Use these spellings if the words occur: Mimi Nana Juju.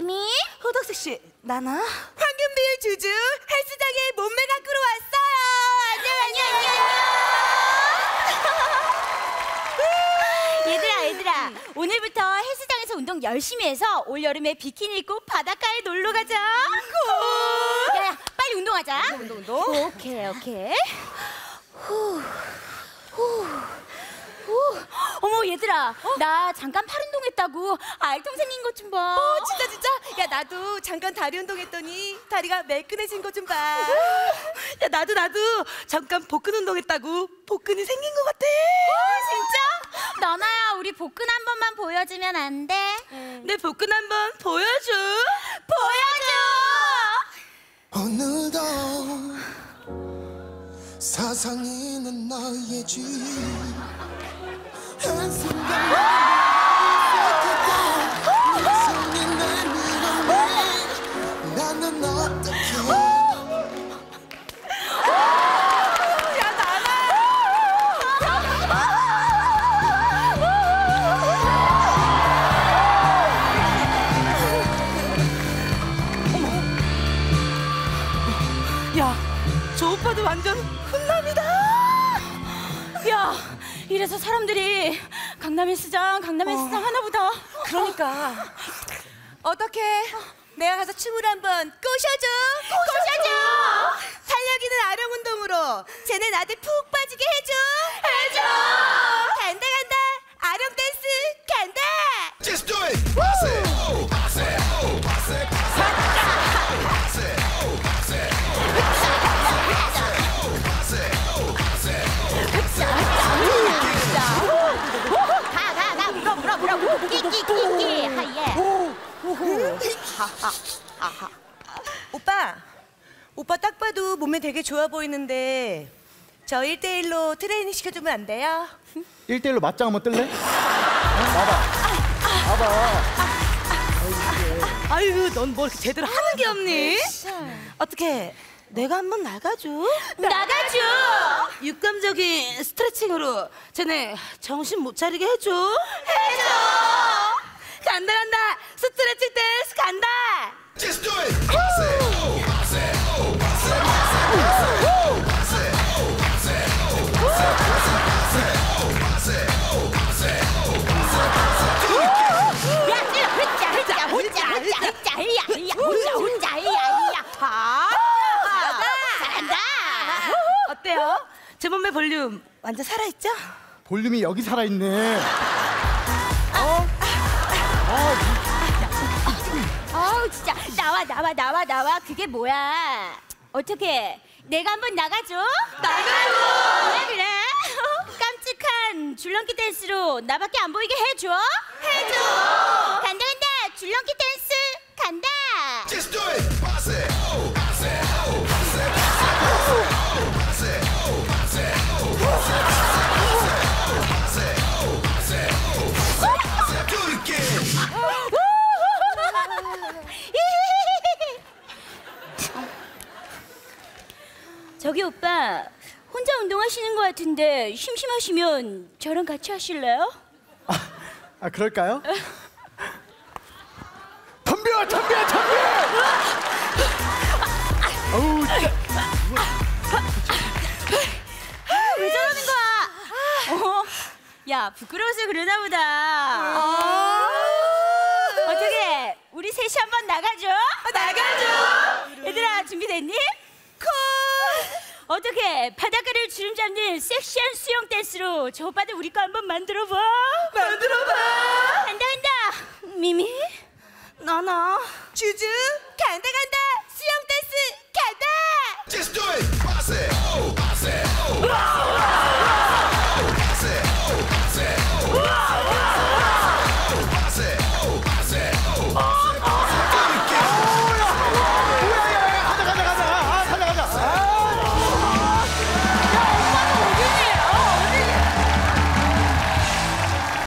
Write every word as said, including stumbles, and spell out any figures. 미미? 호덕수 씨, 나나? 황금비율 주주, 헬스장에 몸매 가꾸러 왔어요. 안녕, 안녕, 안녕. 얘들아, 얘들아. 오늘부터 헬스장에서 운동 열심히 해서 올 여름에 비키니 입고 바닷가에 놀러 가자. 고! 야, 야, 빨리 운동하자. 운동, 운동, 운동. 오케이, 오케이. 후, 후. 오, 어머 얘들아, 어? 나 잠깐 팔 운동했다고 알통 생긴 것 좀 봐. 어, 진짜 진짜? 야, 나도 잠깐 다리 운동했더니 다리가 매끈해진 것 좀 봐. 야, 나도 나도 잠깐 복근 운동했다고 복근이 생긴 것 같아. 오, 진짜? 너나야, 우리 복근 한 번만 보여주면 안 돼? 음. 내 복근 한 번 보여줘. 보여줘. 오늘도 사상이는 나의 집. 나는 어떻게? 야, 나나. 야, 저 오빠도 완전 훈남이다. 야. 이래서 사람들이 강남 헬스장, 강남 헬스장 어. 하나보다. 그러니까. 어떻게 내가 가서 춤을 한번 꼬셔줘. 꼬셔줘. 탄력 있는 아령 운동으로 쟤네 나한테 푹 빠지게 해줘. 해줘. 간다 간다. 아령 댄스 간다. Just do it. 끼끼끼끼 하예. 하하 하하. 오빠, 오빠 딱 봐도 몸에 되게 좋아 보이는데 저 일 대일로 트레이닝 시켜주면 안 돼요? 일 대일로 맞짱 한번 뜰래? 봐봐, 봐봐. 아유, 넌 뭘 제대로 하는 게 없니? 어떻게? 내가 한번 나가줘. 나가줘. 육감적인 스트레칭으로 쟤네 정신 못 차리게 해줘. 해줘. 간다 간다. 스트레칭 댄스 간다. Just do it. 어때요? 제 몸매 볼륨 완전 살아있죠? 볼륨이 여기 살아있네. 어? 어우, 진짜. 나와, 나와, 나와, 나와. 그게 뭐야? 어떻게? 내가 한번 나가줘? 나가줘! 그래, 그래. 깜찍한 줄넘기 댄스로 나밖에 안 보이게 해줘? 해줘! 간다, 간다. 줄넘기 댄스 간다. Just do it. Pass it. Oh, pass it. Oh, pass it. Oh, pass it. Oh, pass it. Oh, pass it. Oh, pass it. Oh, pass it. Do it again. 저기 오빠, 혼자 운동하시는 것 같은데 심심하시면 저랑 같이 하실래요? 아, 아 그럴까요? 덤벼, 덤벼, 덤벼! 어우, 진짜. 아, 왜 저러는 거야? 어, 야, 부끄러워서 그러나 보다. 아, 어떻게 우리 셋이 한번 나가죠? 어, 나가죠. 얘들아, 준비됐니? 콜. 어떻게 바닷가를 주름 잡는 섹시한 수영 댄스로 저 오빠들 우리 거 한번 만들어 봐. 만들어 봐. 간다 간다. 미미. 나나. 주주.